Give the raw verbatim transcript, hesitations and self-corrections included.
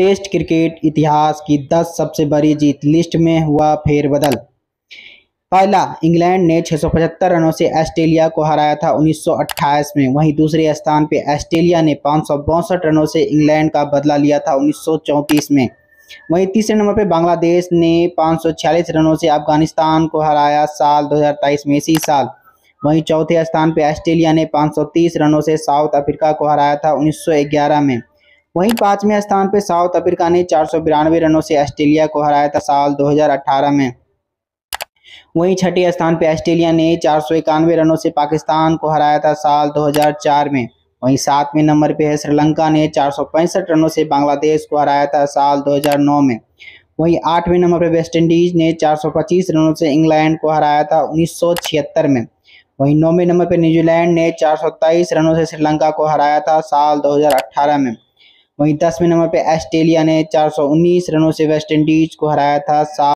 Test cricket इतिहास की दस सबसे बड़ी जीत, लिस्ट में हुआ फेरबदल। पहला, इंग्लैंड ने छह सौ पचहत्तर रनों से ऑस्ट्रेलिया को हराया था उन्नीस सौ अट्ठाईस में। वहीं दूसरे स्थान पे ऑस्ट्रेलिया ने पाँच सौ बासठ रनों से इंग्लैंड का बदला लिया था उन्नीस सौ चौंतीस में। वहीं तीसरे नंबर पे बांग्लादेश ने पाँच सौ छियालीस रनों से अफगानिस्तान को हराया साल दो हज़ार तेईस में, इसी साल। वहीं चौथे स्थान पे ऑस्ट्रेलिया ने पाँच सौ तीस रनों से साउथ अफ्रीका को हराया था उन्नीस सौ ग्यारह में। वहीं पाँचवें स्थान पे साउथ अफ्रीका ने चार सौ बिरानवे रनों से ऑस्ट्रेलिया को हराया था साल दो हज़ार अठारह में। वहीं छठे स्थान पर ऑस्ट्रेलिया ने चार सौ इक्यानवे रनों से पाकिस्तान को हराया था साल दो हज़ार चार में। वहीं सातवें नंबर पे है श्रीलंका ने चार सौ पैंसठ रनों से बांग्लादेश को हराया था साल दो हज़ार नौ में। वहीं आठवें नंबर पे वेस्टइंडीज ने चार सौ पच्चीस रनों से इंग्लैंड को हराया था उन्नीस सौ छिहत्तर में। वहीं नौवें नंबर पे न्यूजीलैंड ने चार सौ तेईस रनों से श्रीलंका को हराया था साल दो हज़ार अठारह में। वहीं दसवें नंबर पे ऑस्ट्रेलिया ने चार सौ उन्नीस रनों से वेस्टइंडीज को हराया था साल